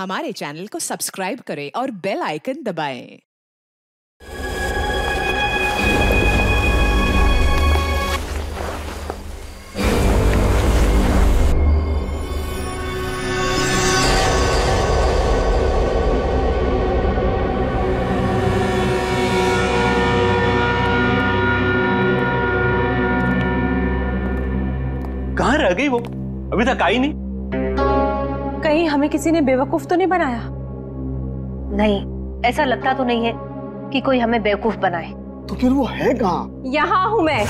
हमारे चैनल को सब्सक्राइब करें और बेल आइकन दबाएं। कहाँ रह गई वो? अभी तक आई नहीं। कहीं हमें किसी ने बेवकूफ तो नहीं बनाया? नहीं, ऐसा लगता तो नहीं है कि कोई हमें बेवकूफ बनाए। तो फिर वो है कहाँ? यहाँ हूँ मैं।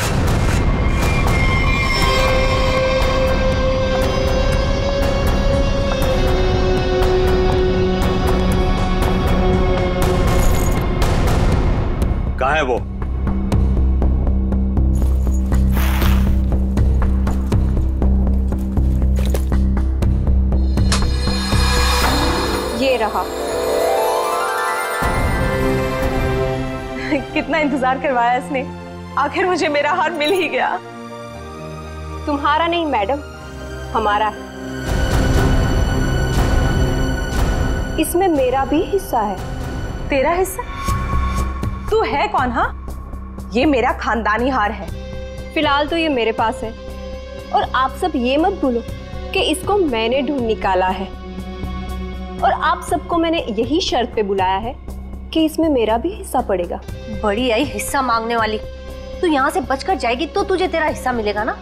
कहाँ है वो? रहा। कितना इंतजार करवाया इसने, आखिर मुझे मेरा हार मिल ही गया। तुम्हारा नहीं मैडम, हमारा है। इसमें मेरा भी हिस्सा है। तेरा हिस्सा? तू है कौन? हाँ, ये मेरा खानदानी हार है। फिलहाल तो ये मेरे पास है, और आप सब ये मत भूलो कि इसको मैंने ढूंढ निकाला है, और आप सबको मैंने यही शर्त पे बुलाया है कि इसमें मेरा भी हिस्सा पड़ेगा। बड़ी आई हिस्सा मांगने वाली। तू यहाँ से बचकर जाएगी तो तुझे तेरा हिस्सा मिलेगा ना।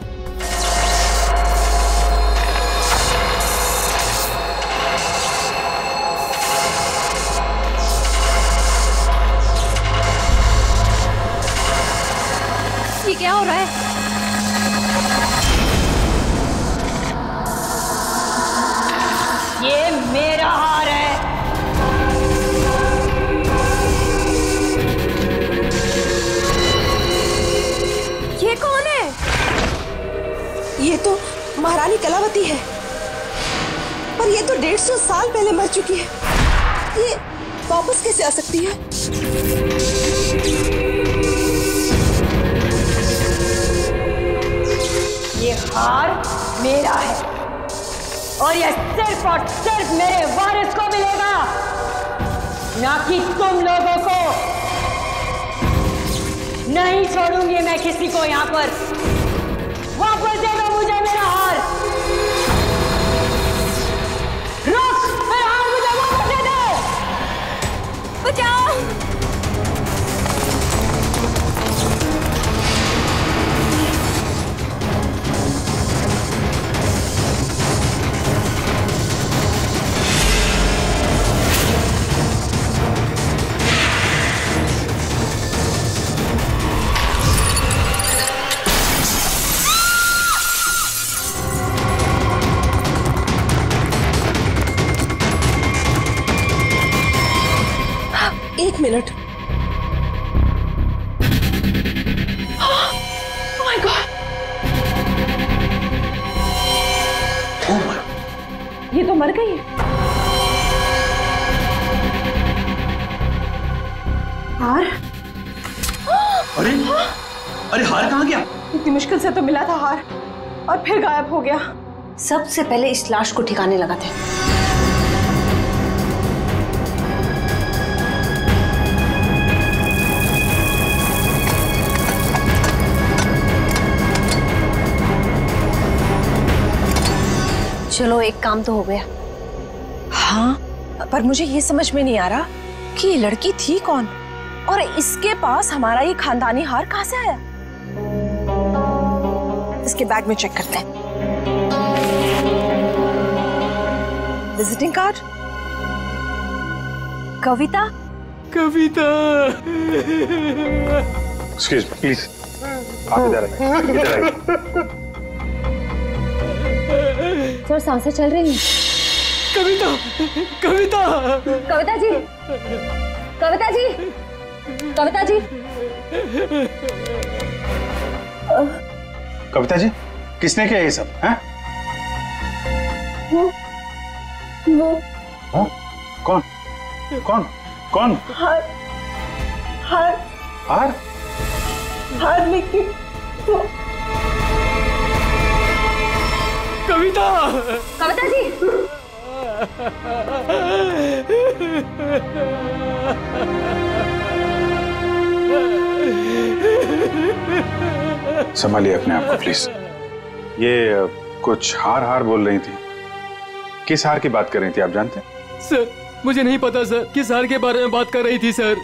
ये क्या हो रहा है? ये मेरा हार है। ये कौन है? ये तो महारानी कलावती है, पर ये तो 150 साल पहले मर चुकी है। ये वापस कैसे आ सकती है? ये हार मेरा है, और ये सिर्फ और सिर्फ मेरे वारिस को मिलेगा, ना कि तुम लोगों को। नहीं छोड़ूंगी मैं किसी को यहाँ पर। वापस दे दो मुझे मेरा हार। रोक, मेरा हार मुझे वापस दे दो। बचाओ। मिनट। Oh my God! ये तो मर गई है। हार? अरे अरे हार कहाँ गया? इतनी मुश्किल से तो मिला था हार, और फिर गायब हो गया। सबसे पहले इस लाश को ठिकाने लगाते हैं। चलो एक काम तो हो गया। हाँ, पर मुझे ये समझ में नहीं आ रहा कि ये लड़की थी कौन, और इसके पास हमारा ये खानदानी हार कहाँ से आया? इसके बैग में चेक करते हैं। Visiting card? Kavita? Kavita. Excuse me please, आप इधर आइए, इधर आइए। सर, सांसें चल रही हैं। कविता, कविता, कविता जी, कविता जी, कविता जी, कविता जी, किसने किया ये सब? हैं? वो हाँ? कौन? कौन? कौन? हार, हार, हार, हार लेके वो। कविता, कविता जी, संभालिए अपने आप को प्लीज। ये कुछ हार हार बोल रही थी, किस हार की बात कर रही थी आप जानते हैं? सर मुझे नहीं पता सर, किस हार के बारे में बात कर रही थी सर।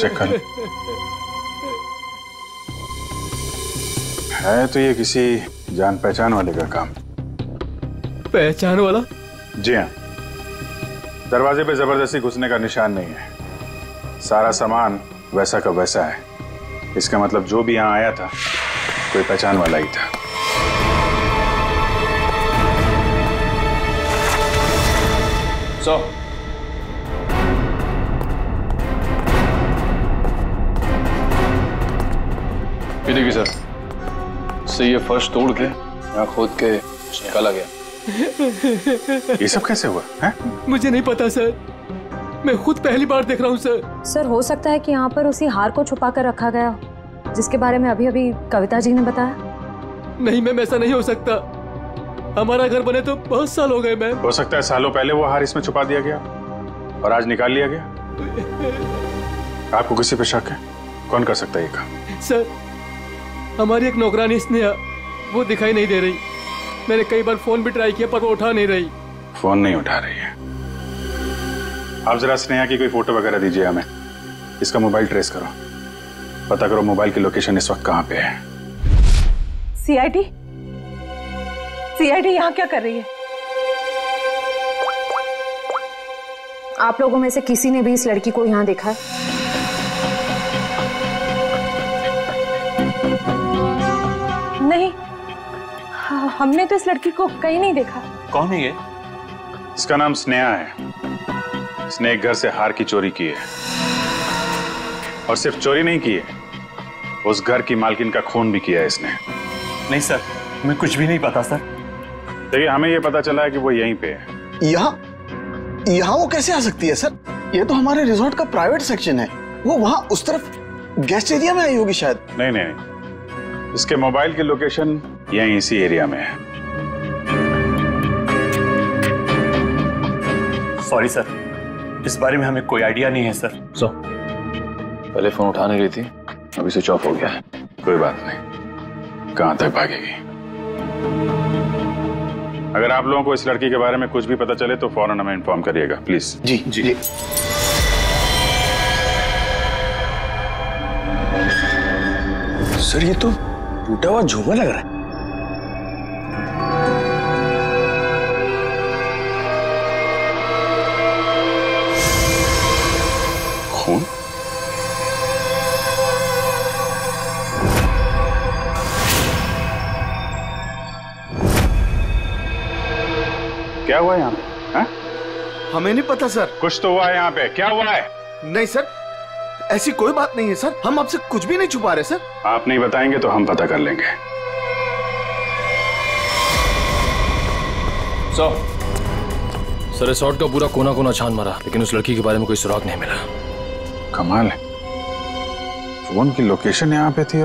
चेक कर। है तो ये किसी जान पहचान वाले का काम। पहचान वाला? जी हाँ, दरवाजे पे जबरदस्ती घुसने का निशान नहीं है, सारा सामान वैसा का वैसा है। इसका मतलब जो भी यहाँ आया था कोई पहचान वाला ही था। So, ये देखिए सर, इससे ये फर्श तोड़ के यहाँ खोद के कुछ निकाला गया। ये सब कैसे हुआ है? मुझे नहीं पता सर, मैं खुद पहली बार देख रहा हूँ सर। सर हो सकता है कि यहाँ पर उसी हार को छुपा कर रखा गया जिसके बारे में अभी अभी कविता जी ने बताया। नहीं मैम, ऐसा नहीं हो सकता, हमारा घर बने तो बहुत साल हो गए मैम। हो सकता है सालों पहले वो हार इसमें छुपा दिया गया और आज निकाल लिया गया। आपको किसी पे शक है? कौन कर सकता है ये काम? सर हमारी एक नौकरानी स्नेहा, वो दिखाई नहीं दे रही। मैंने कई बार फोन भी ट्राई किया पर वो उठा नहीं रही। फोन नहीं उठा रही है? आप जरा स्नेहा की कोई फोटो वगैरह दीजिए हमें, इसका मोबाइल ट्रेस करो, पता करो मोबाइल की लोकेशन इस वक्त कहाँ पे है। CID यहाँ क्या कर रही है? आप लोगों में से किसी ने भी इस लड़की को यहाँ देखा है? नहीं, हमने तो इस लड़की को कहीं नहीं देखा। कौन है ये? इसका नाम स्नेहा है। इसने एक घर से हार की चोरी की है, और सिर्फ चोरी नहीं की है, उस घर की मालकिन का खून भी किया है इसने। नहीं सर, हमें कुछ भी नहीं पता सर। देखिए हमें ये पता चला है कि वो यहीं पे है। यहाँ वो कैसे आ सकती है सर? ये तो हमारे रिजॉर्ट का प्राइवेट सेक्शन है, वो वहाँ उस तरफ गेस्ट एरिया में आई होगी शायद। नहीं नहीं, इसके मोबाइल की लोकेशन यहीं इसी एरिया में है। सॉरी सर, इस बारे में हमें कोई आइडिया नहीं है सर। सो पहले फोन उठा नहीं रही थी, अभी स्विच ऑफ हो गया है। कोई बात नहीं, कहाँ तक भागेगी। अगर आप लोगों को इस लड़की के बारे में कुछ भी पता चले तो फौरन हमें इन्फॉर्म करिएगा please. Ji ji, ji. Sir ये तो टूटा हुआ झूमर लग रहा है। खून? क्या हुआ यहाँ पे? हमें नहीं पता सर। कुछ तो हुआ है यहाँ पे, क्या हुआ है? नहीं सर, ऐसी कोई बात नहीं है सर, हम आपसे कुछ भी नहीं छुपा रहे सर। आप नहीं बताएंगे तो हम पता कर लेंगे। सर रिसॉर्ट का पूरा कोना कोना छान मारा, लेकिन उस लड़की के बारे में कोई सुराग नहीं मिला। कमाल है, फोन की लोकेशन यहाँ पे थी।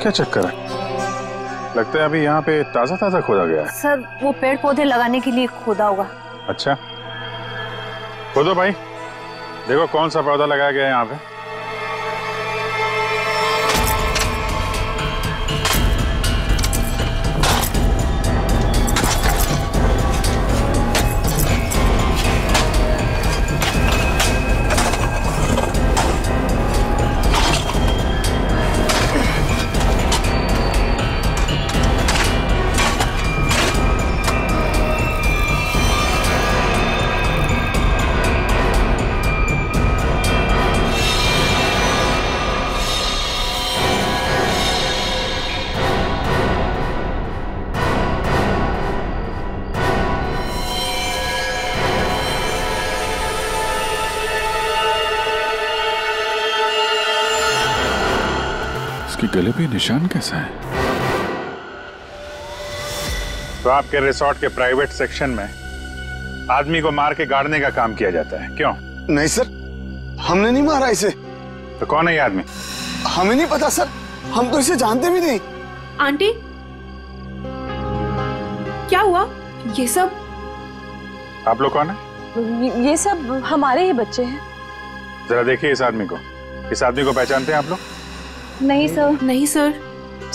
क्या चक्कर है? लगता है अभी यहाँ पे ताजा ताजा खोदा गया है। सर वो पेड़ पौधे लगाने के लिए खोदा होगा। अच्छा खोदो भाई, देखो कौन सा पौधा लगाया गया है यहाँ पे। गले पे निशान कैसा है? तो आपके रिसॉर्ट के प्राइवेट सेक्शन में आदमी को मार के गाड़ने का काम किया जाता है क्यों? नहीं सर, हमने नहीं मारा इसे। तो कौन है ये आदमी? हमें नहीं पता सर, हम तो इसे जानते भी नहीं। आंटी क्या हुआ? ये सब आप लोग कौन है? ये सब हमारे ही बच्चे हैं। जरा देखिए इस आदमी को। इस आदमी को पहचानते हैं आप लोग? नहीं सर। नहीं सर।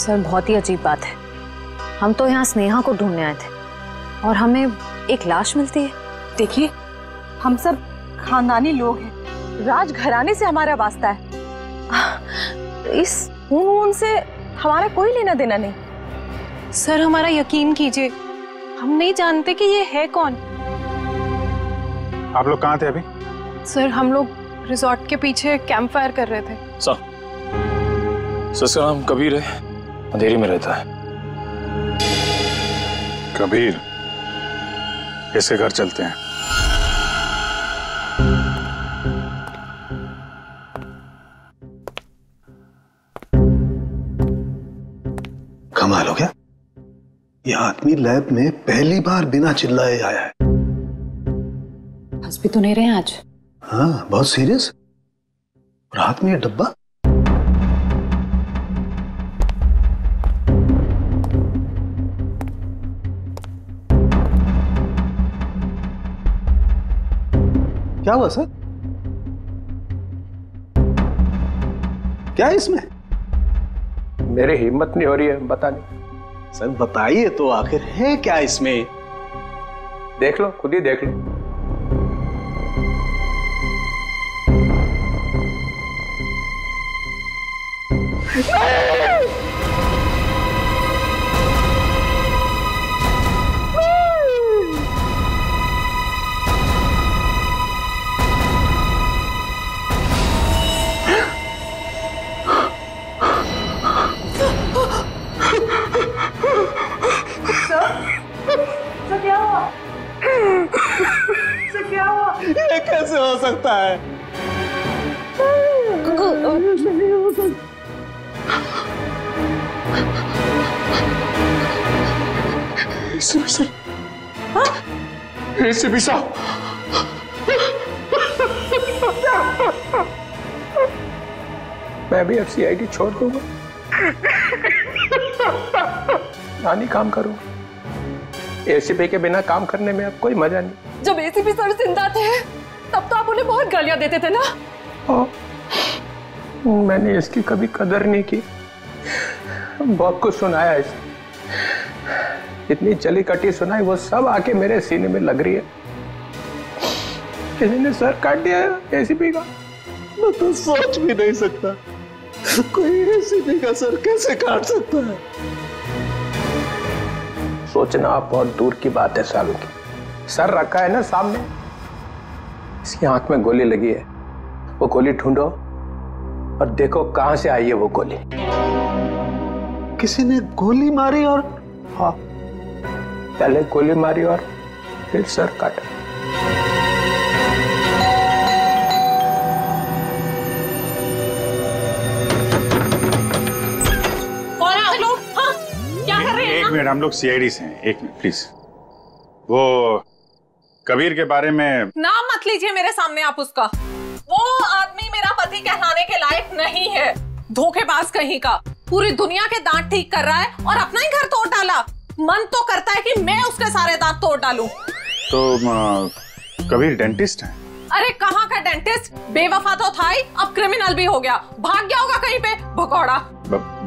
सर बहुत ही अजीब बात है, हम तो यहाँ स्नेहा को ढूंढने आए थे और हमें एक लाश मिलती है। देखिए हम सब खानदानी लोग हैं, राज घराने से हमारा वास्ता है, इस खून से हमारा कोई लेना देना नहीं। सर हमारा यकीन कीजिए, हम नहीं जानते कि ये है कौन। आप लोग कहाँ थे अभी? सर हम लोग रिसोर्ट के पीछे कैंप फायर कर रहे थे। सर इसका नाम कबीर है, अंधेरी में रहता है। कबीर, इसके घर चलते हैं। कमाल हो गया, यह आदमी लैब में पहली बार बिना चिल्लाए आया है। हंस भी तो नहीं रहे आज। हाँ बहुत सीरियस। रात में यह डब्बा। क्या हुआ सर? क्या है इसमें? मेरी हिम्मत नहीं हो रही है बताने। सर बताइए तो, आखिर है क्या इसमें? देख लो, खुद ही देख लो। ये कैसे हो सकता है? नहीं हो सकता। एसीपी साहब, एसीपी साहब, मैं भी एफसीआईडी छोड़ दूंगा, नानी काम करूंगा। एसीपी के बिना काम करने में अब कोई मजा नहीं। जब एसीपी सर जिंदा थे तब तो आप उन्हें बहुत गालियां देते थे ना? मैंने इसकी कभी कदर नहीं की, बहुत कुछ सुनाया इसे। इतनी चली कटी सुनाई, वो सब आके मेरे सीने में लग रही है। किसी ने सर काट दिया एसीपी का। मैं तो सोच भी नहीं सकता, कोई एसीपी का सर कैसे काट सकता है। सोचना बहुत दूर की बात है सालों की। सर रखा है ना सामने, इसकी आंख में गोली लगी है। वो गोली ढूंढो और देखो कहां से आई है वो गोली। किसी ने गोली मारी और हाँ, पहले गोली मारी और फिर सर काटा। कौन है लोग? हाँ? क्या कर रहे हैं? एक मिनट, हम लोग सीआईडी से हैं। एक मिनट प्लीज। वो कबीर के बारे में नाम मत लीजिए मेरे सामने आप उसका। वो आदमी मेरा पति कहलाने के लायक नहीं है। धोखेबाज कहीं का, पूरी दुनिया के दांत ठीक कर रहा है और अपना ही घर तोड़ डाला। मन तो करता है कि मैं उसके सारे दांत तोड़ डालूं। तो कबीर डेंटिस्ट है? अरे कहाँ का डेंटिस्ट, बेवफा तो था ही, अब क्रिमिनल भी हो गया। भाग गया होगा कहीं पे भगोड़ा।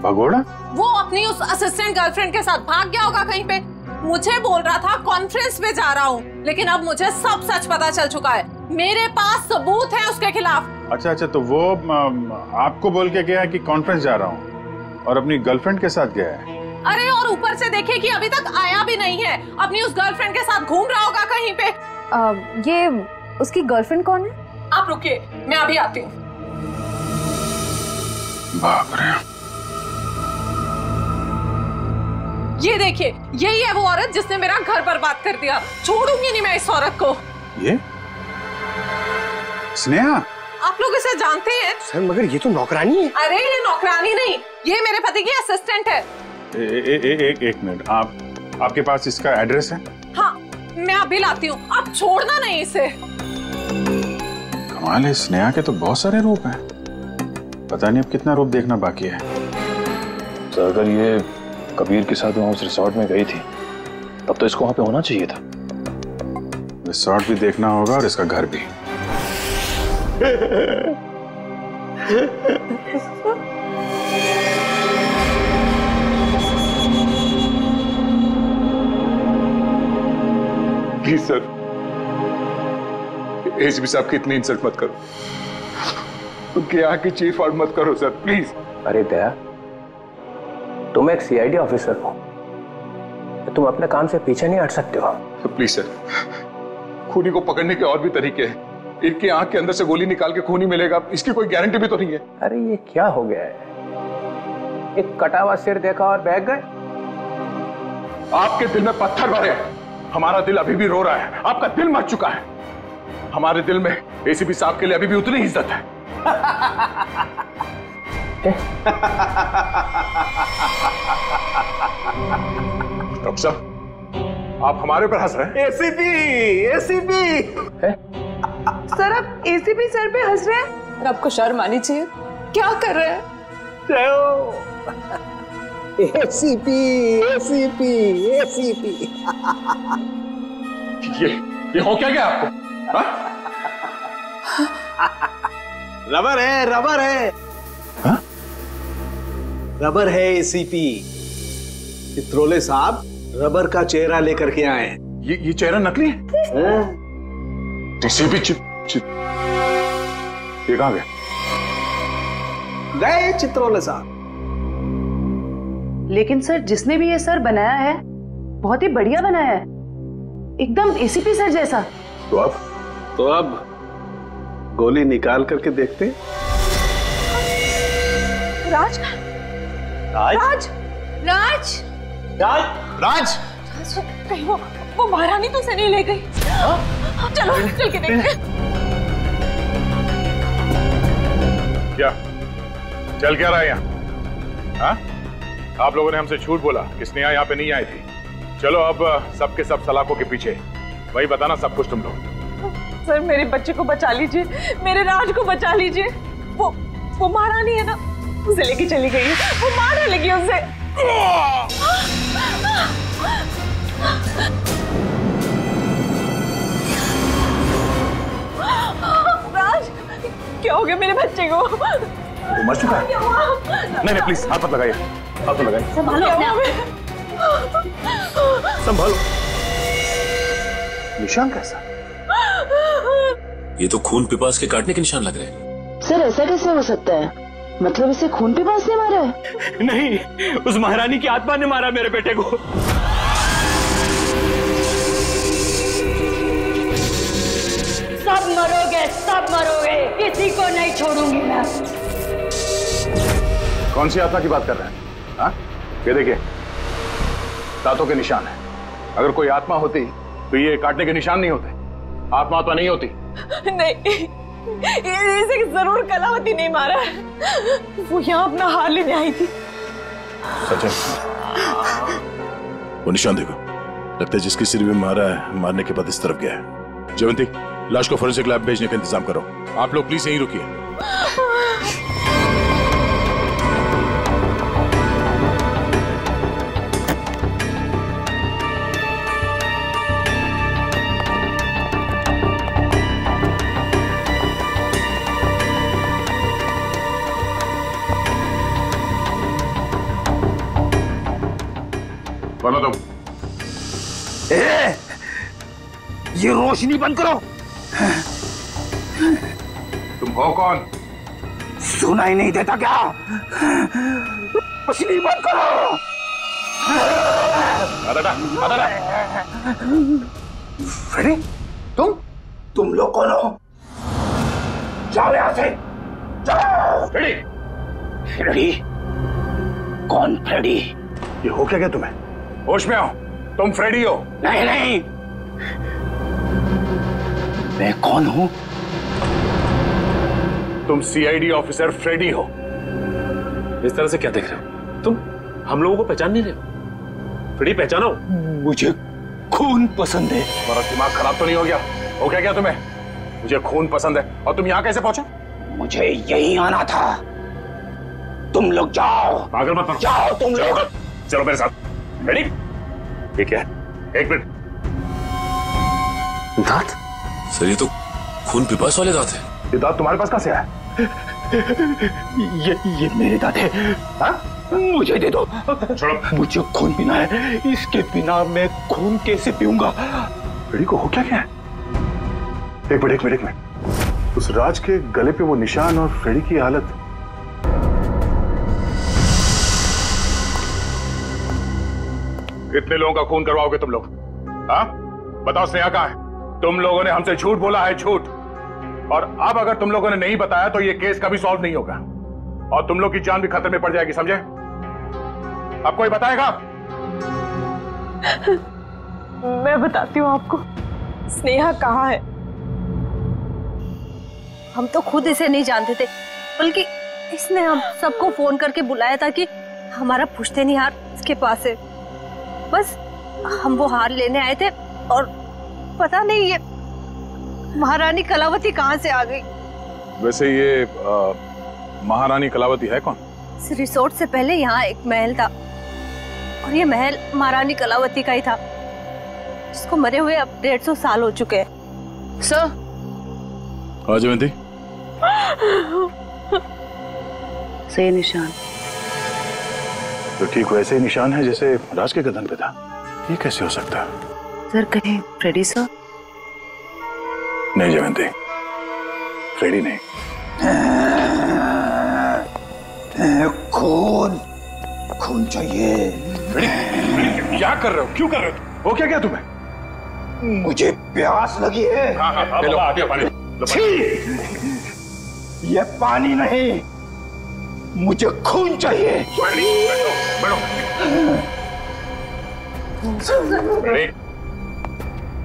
भगोड़ा? वो अपनी उस असिस्टेंट गर्लफ्रेंड के साथ भाग गया होगा कहीं पे। मुझे बोल रहा था कॉन्फ्रेंस में जा रहा हूँ, लेकिन अब मुझे सब सच पता चल चुका है। मेरे पास सबूत है उसके खिलाफ। अच्छा, तो वो आपको बोल के गया कि कॉन्फ्रेंस जा रहा हूँ और अपनी गर्लफ्रेंड के साथ गया है। अरे और ऊपर से देखिए कि अभी तक आया भी नहीं है, अपनी उस गर्लफ्रेंड के साथ घूम रहा होगा कहीं पे। ये उसकी गर्लफ्रेंड कौन है? आप रुकिए, मैं अभी आती हूँ। ये देखिए, यही है वो औरत जिसने मेरा घर बर्बाद कर दिया। छोड़ूंगी नहीं मैं इस औरत को। ये स्नेहा, आप लोग इसे जानते हैं सर, मगर ये तो नौकरानी है। अरे ये नौकरानी नहीं, ये मेरे पति की असिस्टेंट है। एक मिनट, आपके पास इसका एड्रेस है? हाँ मैं अभी लाती हूँ, आप छोड़ना नहीं इसे। कमाल है, स्नेहा के तो बहुत सारे रूप हैं। पता नहीं अब कितना रूप देखना बाकी है। तो अगर ये कबीर के साथ वहाँ उस रिसॉर्ट में गई थी तब तो इसको वहाँ पे होना चाहिए था। रिसॉर्ट भी देखना होगा और इसका घर भी। प्लीज सर, एसीपी साहब की इतनी इंसल्ट मत करो, उनके यहाँ की चीफ और मत करो सर प्लीज। अरे दया, तुम एक सीआईडी ऑफिसर हो, तुम अपने काम से पीछे नहीं हट सकते हो। प्लीज सर, खूनी को पकड़ने के और भी तरीके हैं। इनके आंख के अंदर से गोली निकाल के खूनी मिलेगा, इसकी कोई गारंटी भी तो नहीं है। अरे ये क्या हो गया है, एक कटावा सिर देखा और बह गए। आपके दिल में पत्थर भरे, हमारा दिल अभी भी रो रहा है। आपका दिल मर चुका है, हमारे दिल में एसीपी साहब के लिए अभी भी उतनी इज्जत है। डॉक्टर साहब, आप हमारे पर हंस रहे हैं। एसीपी, एसीपी सर, आप एसीपी सर पे हंस रहे हैं। आपको शर्म आनी चाहिए, क्या कर रहे हैं। एसीपी, एसीपी, एसीपी ये हो क्या गया आपको? रबर है, रबर है, हा? रबर है। एसीपी चित्रोले साहब रबर का चेहरा लेकर के आए। ये चेहरा नकली है। डीसीपी ये कहां गए? गए चित्रोले साहब। लेकिन सर, जिसने भी ये सर बनाया है बहुत ही बढ़िया बनाया है, एकदम एसीपी सर जैसा। तो अब गोली निकाल करके देखते। राज राज राज राज राज राज कहीं वो महारानी तो से नहीं ले गई। चलो चल के देखते। क्या चल क्या रहा है यहाँ? आप लोगों ने हमसे झूठ बोला कि स्नेहा यहाँ पे नहीं आई थी। चलो अब सबके सब सलाखों के पीछे वही बताना सब कुछ तुम लोग। सर, मेरे बच्चे को बचा लीजिए, मेरे राज को बचा लीजिए। वो महारानी है ना, उसे लेके चली गई है, वो मारने लगी उसे। राज, क्या हो गया मेरे बच्चे को? वो मर चुका है। नहीं नहीं प्लीज, हाथ मत लगाइए, हाथ मत लगाइए। संभालो। निशान कैसा? ये तो खून पिपास के काटने के निशान लग रहे हैं। सर ऐसा कैसे हो सकता है? मतलब इसे खून पिपास ने मारा है? नहीं, उस महारानी की आत्मा ने मारा मेरे बेटे को। सब मरोगे, सब मरोगे, किसी को नहीं छोड़ूंगी मैं। कौन सी आत्मा की बात कर रहे हैं? हाँ, ये देखिए दांतों के निशान है। अगर कोई आत्मा होती तो ये काटने के निशान नहीं होते। आत्मा तो नहीं होती। नहीं, इसे जरूर कलावती नहीं मारा है। वो यहाँ अपना हार लेने आई थी। सच है। वो निशान देखो, लगता है जिसके सिर में मारा है, मारने के बाद इस तरफ गया है। जयवंती, लाश को फोरेंसिक लैब भेजने का इंतजाम करो। आप लोग प्लीज यहीं रुकिए। ये रोशनी बंद करो। तुम हो कौन? सुनाई नहीं देता क्या? रोशनी बंद करो। अरे तुम लोग कौन हो? जाओ यहाँ से, जाओ। फ्रेडी, फ्रेडी कौन? फ्रेडी? ये हो क्या? क्या तुम्हें होश में आओ, तुम फ्रेडी हो? नहीं नहीं, मैं कौन हूं? तुम सीआईडी ऑफिसर फ्रेडी हो। इस तरह से क्या देख रहे हो तुम? हम लोगों को पहचान नहीं रहे हो? फ्रेडी पहचानो। मुझे खून पसंद है। तुम्हारा दिमाग खराब तो नहीं हो गया? हो क्या क्या तुम्हें? मुझे खून पसंद है और तुम यहाँ कैसे पहुंचे? मुझे यही आना था, तुम लोग जाओ, पागल मत करो, जाओ तुम लोग। चलो मेरे साथ। रेडी? ठीक है, एक मिनट। दांत? सर ये तो खून पिपास वाले दांत है। ये दांत तुम्हारे पास कहाँ से आया? ये मेरे दांत है। हाँ? मुझे दे दो। छोड़ो। मुझे खून पीना है, इसके बिना मैं खून कैसे पीऊंगा? रेडी को हो क्या क्या है? एक मिनट। उस राज के गले पे वो निशान और फ्रेडी की हालत। कितने लोगों का खून करवाओगे तुम लोग? हाँ बताओ, स्नेहा कहाँ है? तुम लोगों ने हमसे झूठ बोला है, झूठ। और अब अगर तुम लोगों ने नहीं बताया तो ये केस कभी सॉल्व नहीं होगा और तुम लोग की जान भी खतरे में पड़ जाएगी, समझे? अब कोई बताएगा? मैं बताती हूँ आपको। स्नेहा कहाँ है? हम तो खुद इसे नहीं जानते थे, बल्कि इसने हम सबको फोन करके बुलाया था कि हमारा पुश्तैनी हार इसके पास है। बस हम वो हार लेने आए थे और पता नहीं ये महारानी कलावती कहाँ से आ गई। वैसे ये महारानी कलावती है कौन? इस रिसोर्ट से पहले यहाँ एक महल था और ये महल महारानी कलावती का ही था, जिसको मरे हुए अब 150 साल हो चुके हैं। सर आज वंदी सही निशान तो ठीक वैसे ही निशान है जैसे राज के गर्दन पे था। ये कैसे हो सकता है? सर कहीं फ्रेडी सर? नहीं जयवंती, फ्रेडी नहीं। खून चाहिए। क्या कर रहे हो? क्यों कर रहे हो? हो क्या क्या तुम्हें? मुझे प्यास लगी है। पानी। ये पानी नहीं, मुझे खून चाहिए।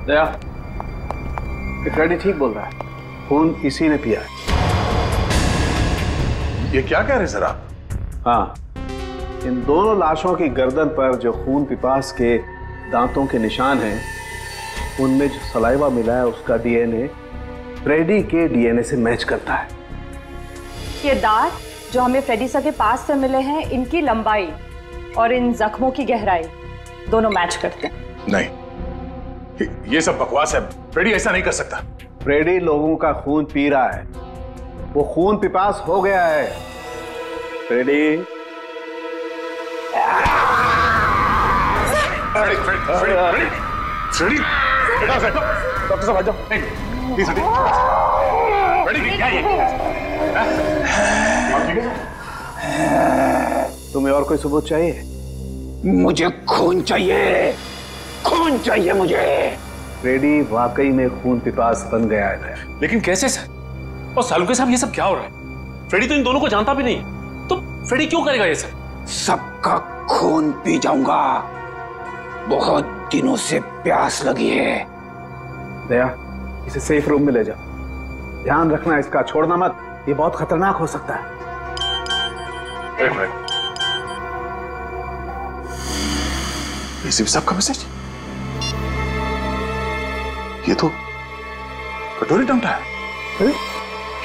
दया, फ्रेडी ठीक बोल रहा है, खून इसी ने पिया है। ये क्या कह रहे सर आप? हाँ, इन दोनों लाशों की गर्दन पर जो खून पिपास के दांतों के निशान हैं, उनमें जो सलाइवा मिला है उसका डीएनए फ्रेडी के डीएनए से मैच करता है। ये दांत जो हमें फ्रेडी सर के पास से मिले हैं, इनकी लंबाई और इन जख्मों की गहराई दोनों मैच करते हैं। नहीं, ये सब बकवास है, फ्रेडी ऐसा नहीं कर सकता। फ्रेडी लोगों का खून पी रहा है, वो खून पिपास हो गया है। फ्रेडी फ्रेडी डॉक्टर साहब आ जाओ। तुम्हें और कोई सबूत चाहिए? मुझे खून चाहिए, खून चाहिए मुझे। फ्रेडी वाकई में खून पिपास बन गया है। लेकिन कैसे सर? और सालुके साहब ये सब क्या हो रहा है? फ्रेडी तो इन दोनों को जानता भी नहीं, तो फ्रेडी क्यों करेगा ये सब? सबका खून पी जाऊंगा, बहुत दिनों से प्यास लगी है। दया, इसे सेफ रूम में ले जा। ध्यान रखना इसका, छोड़ना मत, ये बहुत खतरनाक हो सकता है। डीसीपी साहब का मैसेज? ये तो कटोरी डमटा है। ये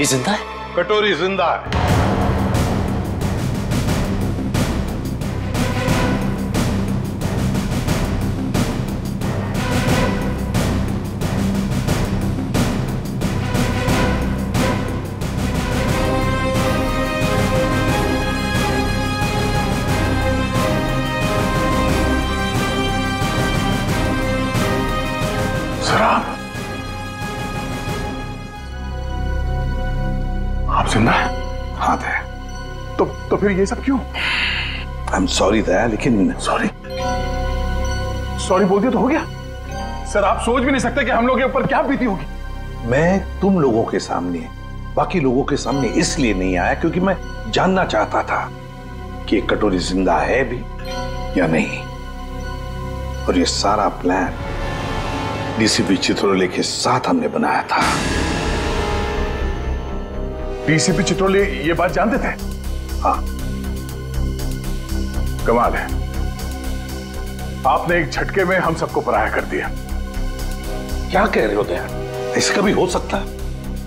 जिंदा है? कटोरी जिंदा है। फिर ये सब क्यों? I'm sorry दया, लेकिन सॉरी बोल दिया तो हो गया। सर आप सोच भी नहीं सकते कि हम लोगों के ऊपर क्या बीती होगी। मैं तुम लोगों के सामने, बाकी लोगों के सामने इसलिए नहीं आया क्योंकि मैं जानना चाहता था कि कटोरी जिंदा है भी या नहीं। और ये सारा प्लान डीसीपी चित्रोले के साथ हमने बनाया था। डीसीपी चित्रोले ये बात जानते थे? हाँ, कमाल है, आपने एक झटके में हम सबको पराया कर दिया। क्या कह रहे हो दया? इसका भी हो सकता है,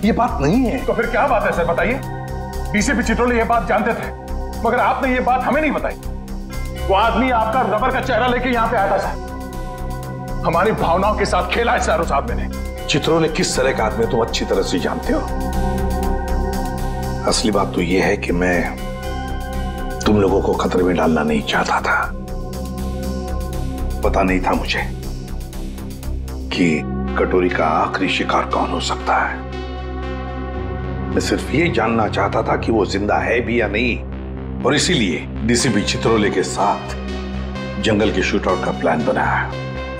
ये बात नहीं है। तो फिर क्या बात है सर बताइए? डीसीपी चित्रोले ये बात जानते थे मगर आपने ये बात हमें नहीं बताई। वो आदमी आपका रबर का चेहरा लेके यहाँ पे आया था साहब। हमारी भावनाओं के साथ खेला है सारो साहब मैंने। चित्रोले किस तरह का आदमी तुम अच्छी तरह से जानते हो। असली बात तो ये है कि मैं तुम लोगों को खतरे में डालना नहीं चाहता था। पता नहीं था मुझे कि कटोरी का आखिरी शिकार कौन हो सकता है। मैं सिर्फ ये जानना चाहता था कि वो जिंदा है भी या नहीं, और इसीलिए डीसीपी चित्रोले के साथ जंगल के शूटआउट का प्लान बनाया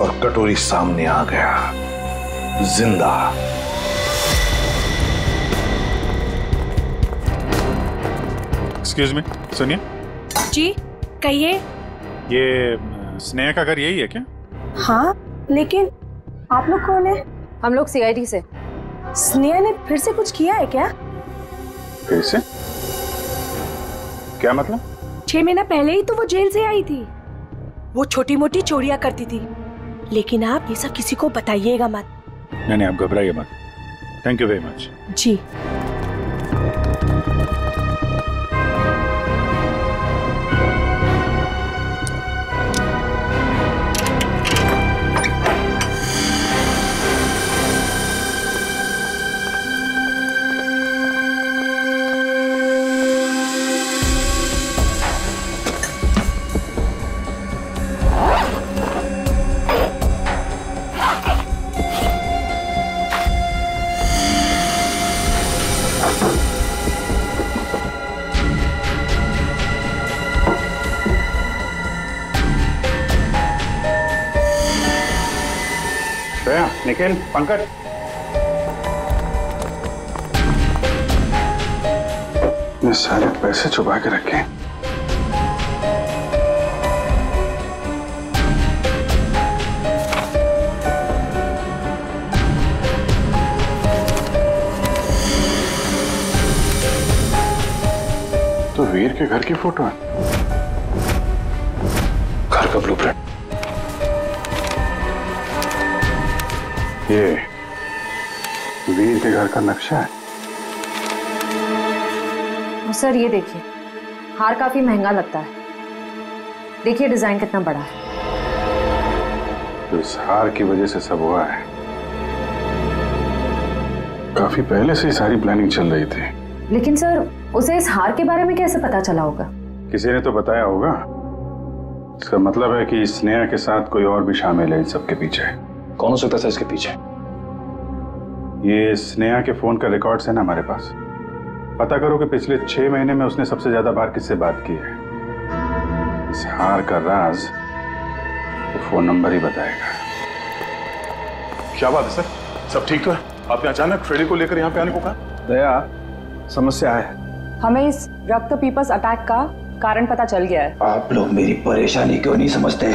और कटोरी सामने आ गया जिंदा। एक्सक्यूज मी, सुनिए जी, कहिए। ये स्नेहा का घर यही है क्या? हाँ, लेकिन आप लोग कौन है? हम लोग सीआईडी से। स्नेहा ने फिर से कुछ किया है क्या? फिर से? क्या मतलब? 6 महीना पहले ही तो वो जेल से आई थी। वो छोटी मोटी चोरियां करती थी, लेकिन आप ये सब किसी को बताइएगा मत। नहीं, आप घबराइए मत। थैंक यू वेरी मच जी। निखिल, पंकज, मैं सारे पैसे छुपा के रखे। तो वीर के घर की फोटो है, घर का ब्लूप्रिंट। ये वीर के घर का नक्शा है। सर ये देखिए, हार काफी महंगा लगता है। देखिए डिजाइन कितना बड़ा है। तो इस हार की वजह से सब हुआ है। काफी पहले से सारी प्लानिंग चल रही थी। लेकिन सर उसे इस हार के बारे में कैसे पता चला होगा? किसी ने तो बताया होगा। इसका मतलब है कि स्नेहा के साथ कोई और भी शामिल है इन सबके पीछे। कौन हो सकता है इसके पीछे? ये स्नेहा के फोन का रिकॉर्ड्स है ना हमारे पास। पता करो कि पिछले 6 महीने में उसने सबसे ज्यादा बार किससे बात की है। इस हार का राज तो फोन नंबर ही बताएगा। क्या बात है सर, सब ठीक तो है? आपने अचानक फ्रेडी को लेकर यहाँ पे आने को कहा? दया, समस्या है। हमें इस रक्त पीपस अटैक का कारण पता चल गया है। आप लोग मेरी परेशानी क्यों नहीं समझते?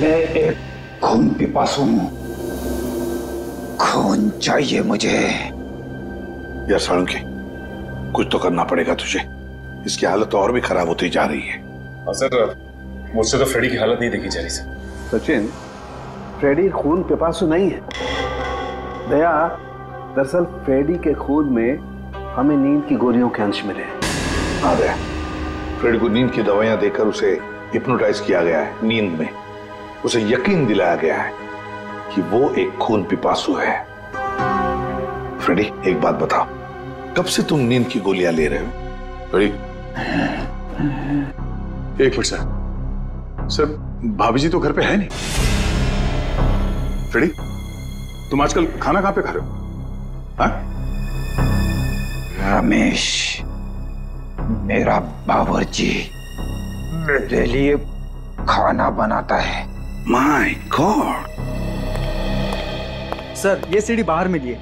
मैं एक खून पिपासू हूं, खून चाहिए मुझे। यार सालुंखे, कुछ तो करना पड़ेगा तुझे। इसकी हालत तो और भी खराब होती जा रही है। सर मुझसे तो फ्रेडी की हालत नहीं देखी जा रही सर। सचिन, फ्रेडी खून पिपासू नहीं है। दया, दरअसल फ्रेडी के खून में हमें नींद की गोलियों के अंश मिले। हाँ दया, फ्रेडी को नींद की दवाइयां देकर उसे हिप्नोटाइज किया गया है। नींद में उसे यकीन दिलाया गया है कि वो एक खून पिपासू है। फ्रेडी, एक बात बताओ, कब से तुम नींद की गोलियां ले रहे हो? फ्रेडी, एक मिनट सर। सर भाभी जी तो घर पे है नहीं। फ्रेडी, तुम आजकल खाना कहां पे खा रहे हो? हाँ? रमेश, मेरा बावर्ची मेरे लिए खाना बनाता है। माय गॉड सर, ये सीढ़ी बाहर मिली है।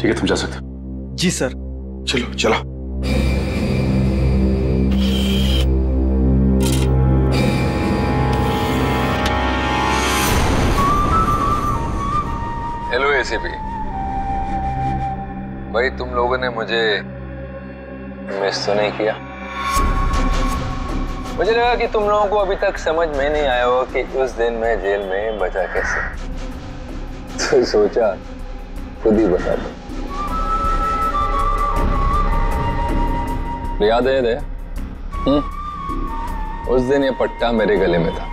ठीक है, तुम जा सकते हो। जी सर। चलो चला। हेलो एसीपी भाई, तुम लोगों ने मुझे मिस तो नहीं किया? मुझे लगा कि तुम लोगों को अभी तक समझ में नहीं आया हो कि उस दिन मैं जेल में बचा कैसे, तो सोचा खुद ही बता दो। याद है दया? उस दिन ये पट्टा मेरे गले में था।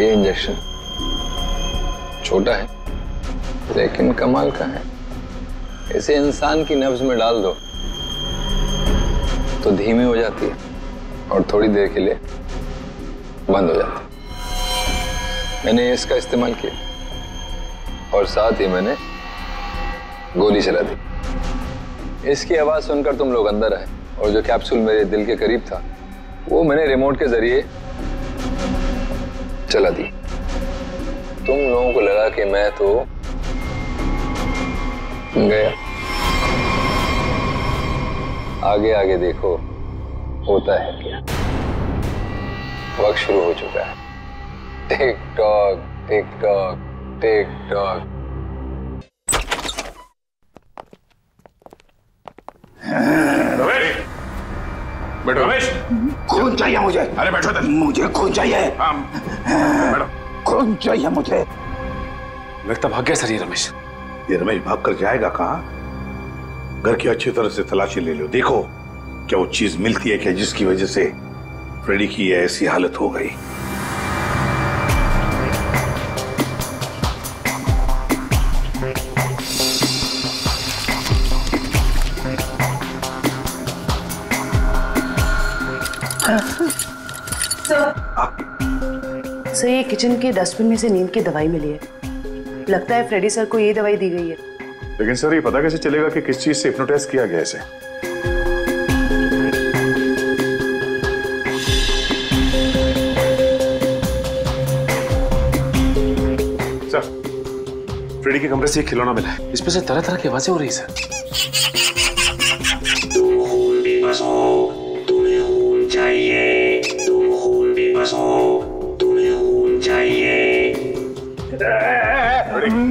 ये इंजेक्शन छोटा है लेकिन कमाल का है। इसे इंसान की नब्ज में डाल दो तो धीमी हो जाती है और थोड़ी देर के लिए बंद हो जाती है। मैंने इसका इस्तेमाल किया और साथ ही मैंने गोली चला दी। इसकी आवाज़ सुनकर तुम लोग अंदर आए और जो कैप्सूल मेरे दिल के करीब था वो मैंने रिमोट के जरिए चला दी। तुम लोगों को लगा कि मैं तो गया। आगे आगे देखो होता है क्या। वक्त शुरू हो चुका है। Tick tock tick tock tick tock. बैठो रमेश। खून चाहिए मुझे। अरे बैठो तो। मुझे खून चाहिए। बैठो। खून चाहिए मुझे। लगता भाग गया सर ये रमेश। ये रमेश भाग कर जाएगा कहाँ? घर की अच्छी तरह से तलाशी ले लो, देखो क्या वो चीज मिलती है क्या जिसकी वजह से फ्रेडी की ऐसी हालत हो गई। सर ये किचन के डस्टबिन में से नींद की दवाई मिली है। लगता है फ्रेडी सर को ये दवाई दी गई है। लेकिन सर ये पता कैसे चलेगा कि किस चीज से हिप्नोटाइज किया गया इसे? सर फ्रेडी के कमरे से एक खिलौना मिला है, इसमें से तरह तरह की आवाजें हो रही है सर।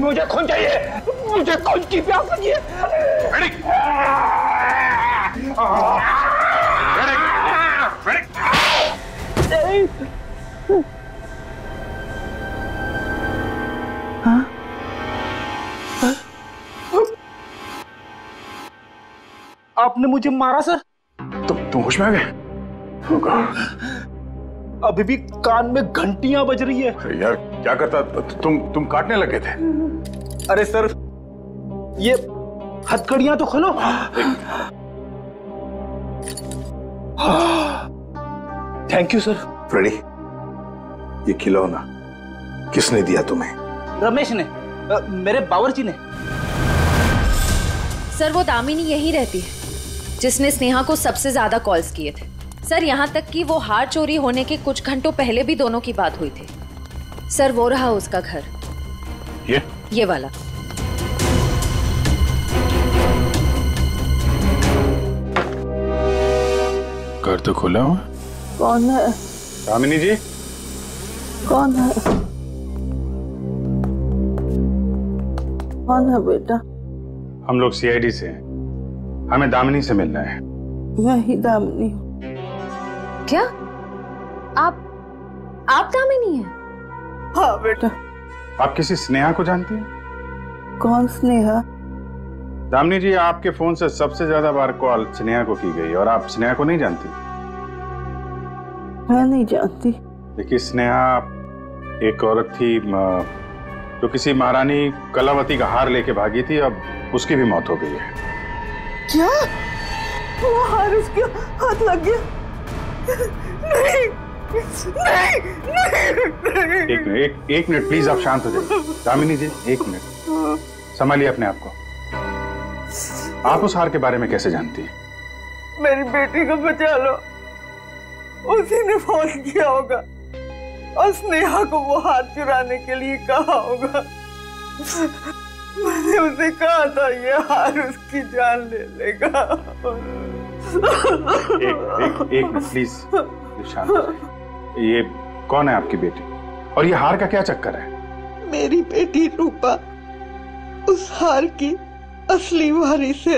मुझे खून चाहिए, मुझे खून की प्यास लगी है। आपने मुझे मारा सर? तुम होश में आ गए? अभी भी कान में घंटियां बज रही है। यार क्या करता, तुम काटने लगे थे। अरे सर ये हथकड़ियां तो खोलो। Thank you sir. फ्रेडी ये खिलौना किसने दिया तुम्हें? रमेश ने, मेरे बावर्ची ने। सर वो दामिनी यही रहती है जिसने स्नेहा को सबसे ज्यादा कॉल्स किए थे सर। यहाँ तक कि वो हार चोरी होने के कुछ घंटों पहले भी दोनों की बात हुई थी सर। वो रहा उसका घर, ये वाला। घर तो खुला हुआ। कौन है? रामिनी जी कौन है? कौन है बेटा? हम लोग सीआईडी से हैं, हमें दामिनी से मिलना है। यही दामिनी? क्या आप दामिनी हैं? हाँ बेटा। आप किसी स्नेहा को जानती हैं? कौन स्नेहा? दामिनी जी आपके फोन से सबसे ज्यादा बार कॉल स्नेहा को की गई और आप स्नेहा को नहीं जानती? मैं नहीं जानती। देखिए स्नेहा एक औरत थी जो किसी महारानी कलावती का हार लेके भागी थी। अब उसकी भी मौत हो गई है। क्या? वो हार उसके हाथ लग गया? नहीं नहीं, नहीं। एक मिनट प्लीज आप शांत हो जाइए। दामिनी जी एक मिनट, संभालिए अपने आप को। आप उस हार के बारे में कैसे जानती हैं? मेरी बेटी को बचा लो, उसी ने फोन किया होगा और स्नेहा को वो हार चुराने के लिए कहा होगा। मैंने उसे कहा था ये हार उसकी जान ले लेगा। एक मिनट प्लीज शांत हो जाइए। ये कौन है आपकी बेटी और ये हार का क्या चक्कर है? मेरी बेटी रूपा उस हार की असली वारिस है।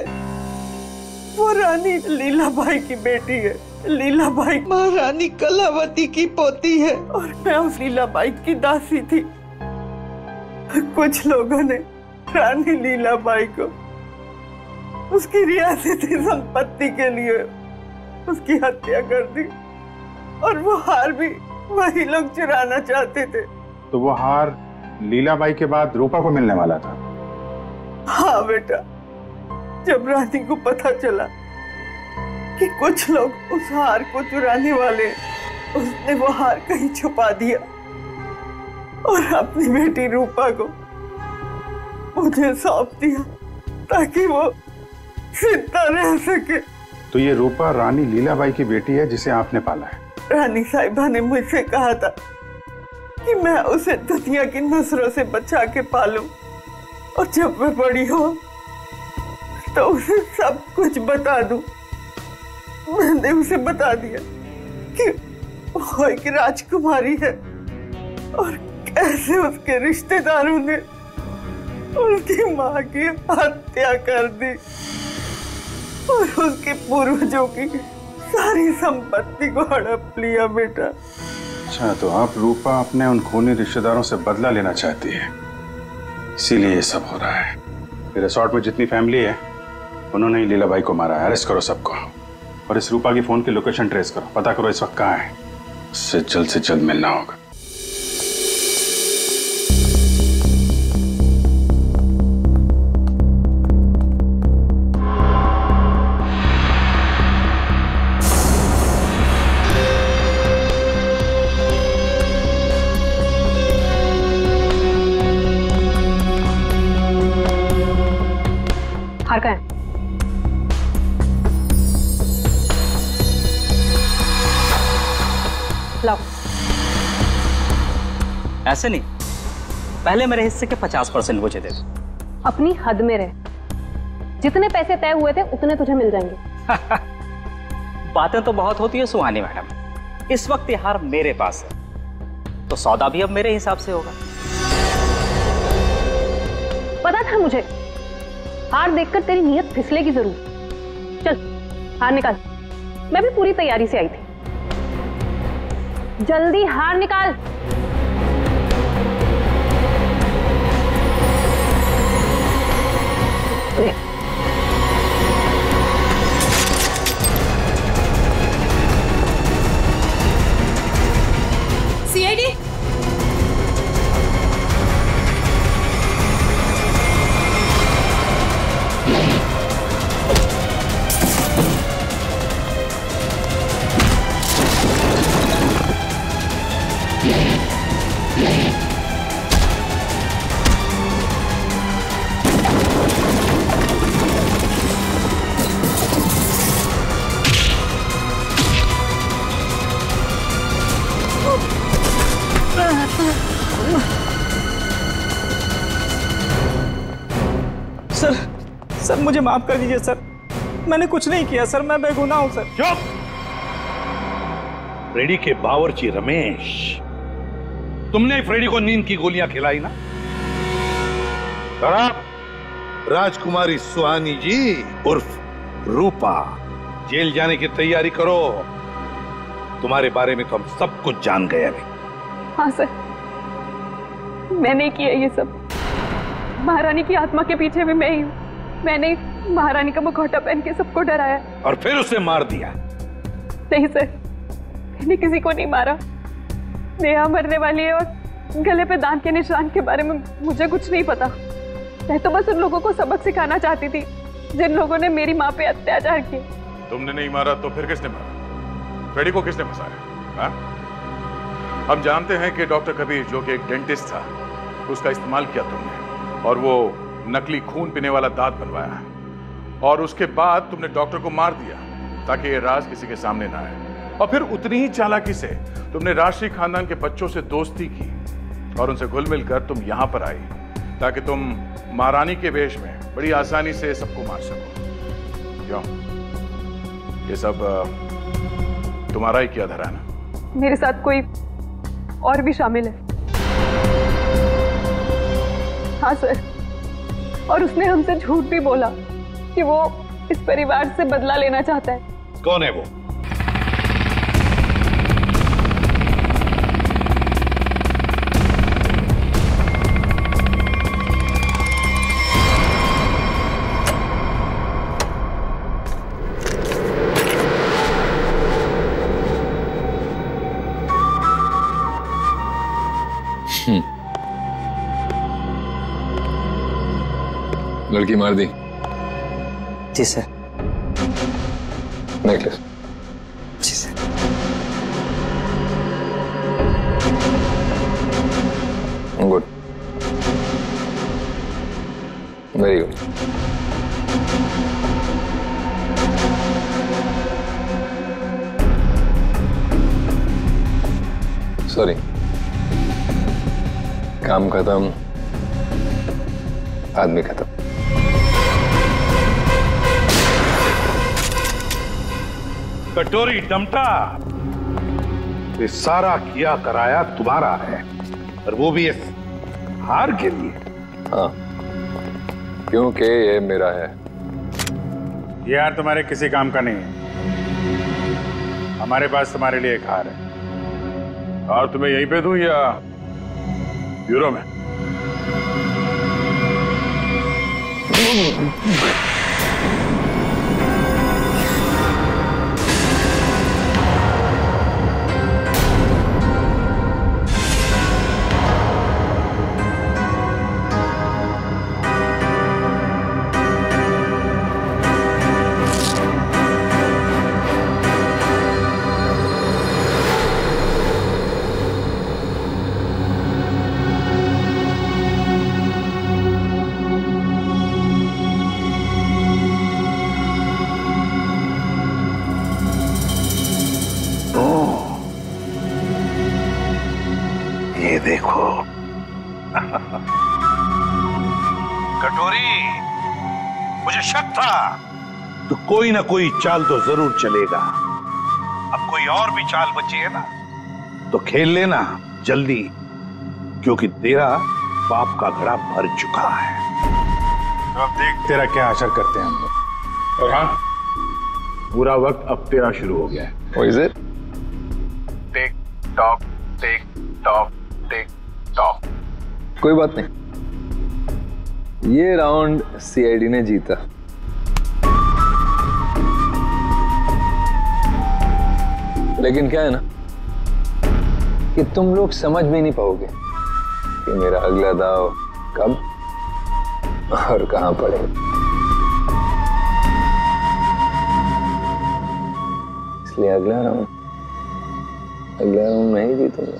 वो रानी लीला बाई की बेटी है। लीला बाई महारानी कलावती की पोती है और मैं उस लीला बाई की दासी थी। कुछ लोगों ने रानी लीलाबाई को उसकी रियासती संपत्ति के लिए उसकी हत्या कर दी और वो हार भी वही लोग चुराना चाहते थे। तो वो हार लीलाबाई के बाद रूपा को मिलने वाला था। हाँ बेटा, जब रानी को पता चला कि कुछ लोग उस हार को चुराने वाले, उसने वो हार कहीं छुपा दिया और अपनी बेटी रूपा को मुझे सौंप दिया ताकि वो जिंदा रह सके। तो ये रूपा रानी लीलाबाई की बेटी है जिसे आपने पाला है। रानी साहिबा ने मुझसे कहा था कि मैं उसे दुनिया की नजरों से बचा के पालूं और जब मैं बड़ी हूं तो उसे सब कुछ बता दूं। मैंने उसे बता दिया कि वो एक राजकुमारी है और कैसे उसके रिश्तेदारों ने उसकी माँ की हत्या कर दी और उसके पूर्वजों की सारी संपत्ति को हड़प लिया। बेटा अच्छा, तो आप रूपा अपने उन खूनी रिश्तेदारों से बदला लेना चाहती है, इसीलिए ये सब हो रहा है। रिसोर्ट में जितनी फैमिली है उन्होंने ही लीलाबाई को मारा है। अरेस्ट करो सबको और इस रूपा की फोन की लोकेशन ट्रेस करो, पता करो इस वक्त कहाँ है, उससे जल्द मिलना होगा। ऐसे नहीं, पहले मेरे हिस्से के 50% मुझे दे दो। अपनी हद में रह, जितने पैसे तय हुए थे उतने तुझे मिल जाएंगे। बातें तो बहुत होती है सुहानी मैडम, इस वक्त ये हार मेरे पास है तो सौदा भी अब मेरे हिसाब से होगा। पता था मुझे हार देखकर तेरी नीयत फिसलेगी जरूर। चल हार निकाल, मैं भी पूरी तैयारी से आई थी। जल्दी हार निकाल। सीआईडी मुझे माफ कर दीजिए सर, मैंने कुछ नहीं किया सर, मैं बेगुनाह हूं सर। चुप! फ्रेडी के बावर्ची रमेश, तुमने फ्रेडी को नींद की गोलियां खिलाई ना? और आप राजकुमारी सुहानी जी उर्फ रूपा, जेल जाने की तैयारी करो। तुम्हारे बारे में तो हम सब कुछ जान गए। हाँ सर, मैंने किया ये सब। महारानी की आत्मा के पीछे भी मैं ही हूँ। मैंने महारानी का मुखौटा पहन के सबको डराया और फिर उसे मार दिया। नहीं सर, मैंने किसी को नहीं मारा। नेहा मरने वाली है और गले पे दांत के निशान के बारे में मुझे कुछ नहीं पता। मैं तो बस उन लोगों को सबक सिखाना चाहती थी जिन लोगों ने मेरी माँ पे अत्याचार किया। तुमने नहीं मारा तो फिर किसने मारा? फ्रेडी को किसने फंसाया? हम जानते हैं कि डॉक्टर कबीर जो कि एक डेंटिस्ट था, उसका इस्तेमाल किया तुमने और वो नकली खून पीने वाला दांत बनवाया और उसके बाद तुमने डॉक्टर को मार दिया ताकि ये राज किसी के सामने ना आए। और फिर उतनी ही चालाकी से तुमने राष्ट्रीय खानदान के बच्चों से दोस्ती की और उनसे घुल मिलकर तुम यहाँ पर आई ताकि तुम महारानी के वेश में बड़ी आसानी से सबको मार सको। क्यों? ये सब तुम्हारा ही किया धरा ना? मेरे साथ कोई और भी शामिल है। हाँ सर, और उसने हमसे झूठ भी बोला कि वो इस परिवार से बदला लेना चाहता है। कौन है वो? लड़की मार दी। जी सर। नेकलेस। जी sir. Good, very good. Sorry, काम खत्म, आदमी खत्म। कटोरी डमटा, ये सारा किया कराया तुम्हारा है, और वो भी इस हार के लिए। हाँ, क्योंकि ये मेरा है। ये हार तुम्हारे किसी काम का नहीं है। हमारे पास तुम्हारे लिए एक हार है। और तुम्हें यहीं पे दूं या ब्यूरो में? कोई ना कोई चाल तो जरूर चलेगा। अब कोई और भी चाल बची है ना, तो खेल लेना जल्दी, क्योंकि तेरा बाप का घड़ा भर चुका है। तो अब देख तेरा क्या असर करते हैं हम लोग। और हाँ, बुरा वक्त अब तेरा शुरू हो गया है। What is it? Tick tock, tick tock, tick tock। कोई बात नहीं, ये राउंड CID ने जीता। लेकिन क्या है ना कि तुम लोग समझ भी नहीं पाओगे कि मेरा अगला दाव कब और कहां पड़ेगा। इसलिए अगला राउंड मैं ही जीतूंगा।